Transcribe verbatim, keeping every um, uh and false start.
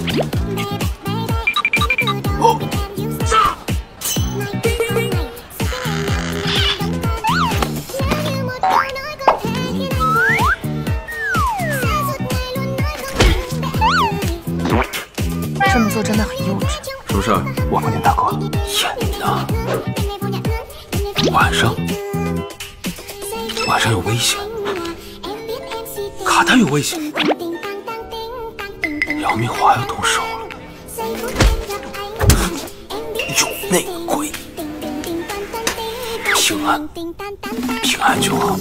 这么做真的很幼稚。什么事儿？我梦见大哥。天哪！晚上，晚上有危险。卡丹有危险。姚明华要动手了。有内鬼。平安，平安就好。